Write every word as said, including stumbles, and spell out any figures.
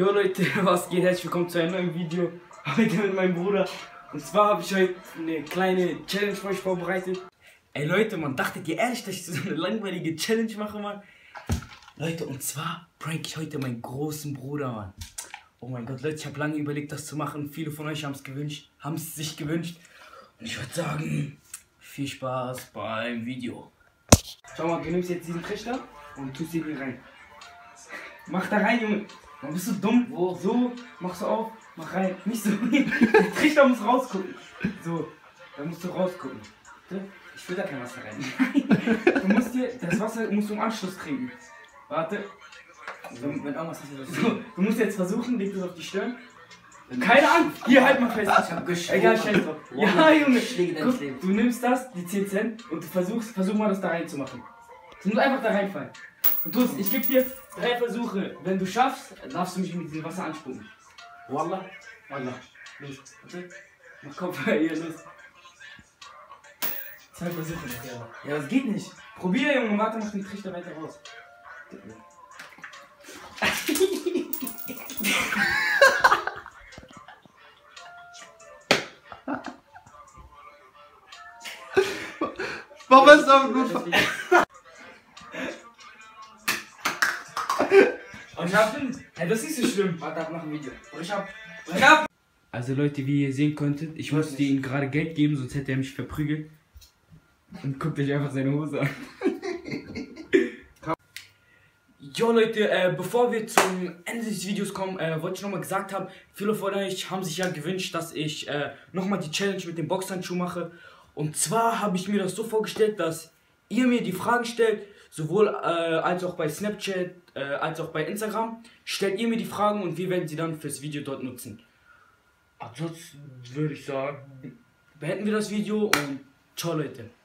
Jo Leute, was geht? Herzlich willkommen zu einem neuen Video. Heute mit meinem Bruder. Und zwar habe ich heute eine kleine Challenge für euch vorbereitet. Ey Leute, man, dachtet ihr ehrlich, dass ich so eine langweilige Challenge mache, Mann? Leute, und zwar prank ich heute meinen großen Bruder, Mann. Oh mein Gott, Leute, ich habe lange überlegt, das zu machen. Viele von euch haben es gewünscht, haben es sich gewünscht. Und ich würde sagen, viel Spaß beim Video. Schau mal, du nimmst jetzt diesen Trichter und tust ihn hier rein. Mach da rein, Junge. Man, bist du dumm? Wo? So, machst du auf, mach rein. Nicht so. Der Trichter muss rausgucken. So, da musst du rausgucken. Ich will da kein Wasser rein. Du musst dir, das Wasser musst du im Anschluss kriegen. Warte. So, wenn auch was ist, so, du musst jetzt versuchen, leg das auf die Stirn. Keine Ahnung. Hier, halt mal fest. Ich hab geschlagen. Egal, scheiß drauf. Ja, Junge. Guck, du nimmst das, die zehn Cent, und du versuchst, versuch mal das da reinzumachen. Du musst einfach da reinfallen. Und du, ich gebe dir drei Versuche. Wenn du schaffst, darfst du mich mit diesem Wasser anspucken. Wallah. Wallah. Los. Warte. Mach Kopf bei ihr, los. Zwei Versuche. Ja, das geht nicht. Probier, Junge. Warte, mach den Trichter weiter raus. Warum ist das nur... Aber ich hab ihn. Hey, das ist nicht so schlimm. Warte, mach ein Video. Aber ich hab... Ich hab... Also Leute, wie ihr sehen konntet, ich musste nicht. Ihm gerade Geld geben, sonst hätte er mich verprügelt. Und guckt euch einfach seine Hose an. Jo Leute, äh, bevor wir zum Ende des Videos kommen, äh, wollte ich nochmal gesagt haben, viele von euch haben sich ja gewünscht, dass ich äh, nochmal die Challenge mit dem Boxhandschuh mache. Und zwar habe ich mir das so vorgestellt, dass ihr mir die Fragen stellt, sowohl äh, als auch bei Snapchat, äh, als auch bei Instagram. Stellt ihr mir die Fragen und wir werden sie dann fürs Video dort nutzen. Ansonsten würde ich sagen, beenden wir das Video und ciao Leute.